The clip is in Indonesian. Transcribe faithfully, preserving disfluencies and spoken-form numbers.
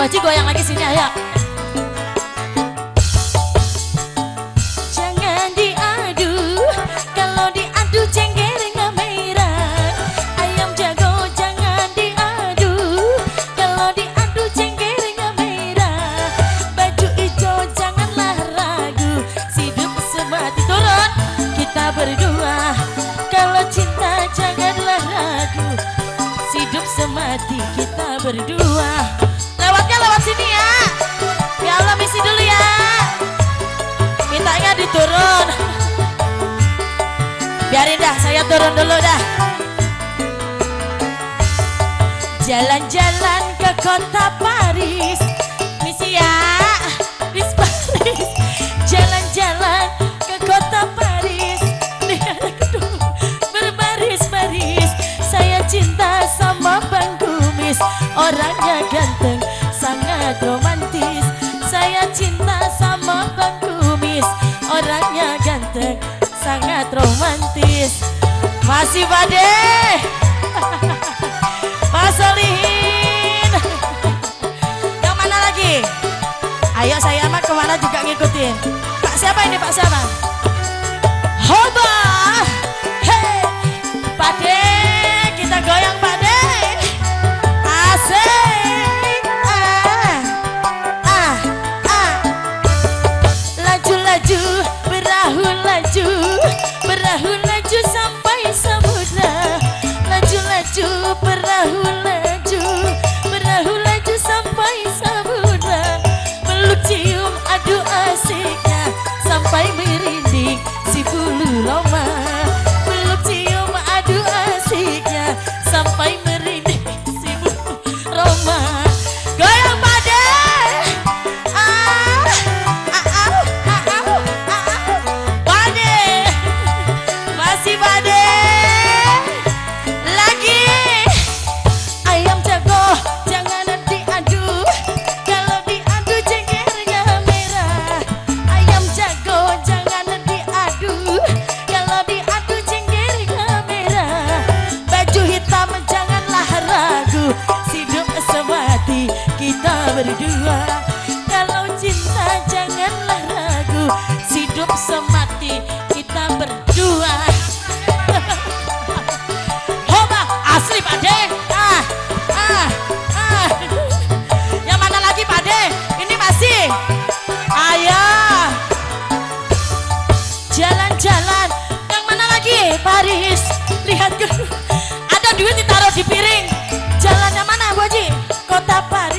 Bu Haji goyang lagi sini, ayo. Jangan diadu, kalau diadu cengkernya merah. Ayam jago jangan diadu, kalau diadu cengkernya merah. Baju hijau janganlah ragu, hidup semati turun kita berdua. Kalau cinta janganlah ragu, hidup semati kita berdua. Turun, biarin dah, saya turun dulu dah. Jalan-jalan ke kota Paris, misi ya, Paris, Paris. Jalan-jalan ke kota Paris, lihat gedung berbaris-baris. Saya cinta sama Bang Kumis, orangnya ganteng, sangat romantis. Saya cinta sama Bang Kumis, orangnya ganteng, sangat romantis. Masih Bade, Mas Solihin. Yang mana lagi? Ayo saya amat kemana juga ngikutin. Pak siapa ini, Pak siapa? Hoba. Hey, Bade, kita goyang Bade. Asik. Perahu laju, perahu laju sampai samudra. Laju laju, perahu laju, perahu laju sampai samudra. Meluk cium, aduh asiknya, sampai merinding si bulu roma. Meluk cium, aduh asiknya, sampai merinding si bulu roma. Berdua, kalau cinta janganlah ragu, hidup semati kita berdua. Hoba, asli Pakde. Ah, ah, ah. Yang mana lagi Pakde? Ini masih. Ayo, jalan-jalan. Yang mana lagi? Paris. Lihat, ada duit ditaruh di piring. Jalannya mana Bu Haji? Kota Paris.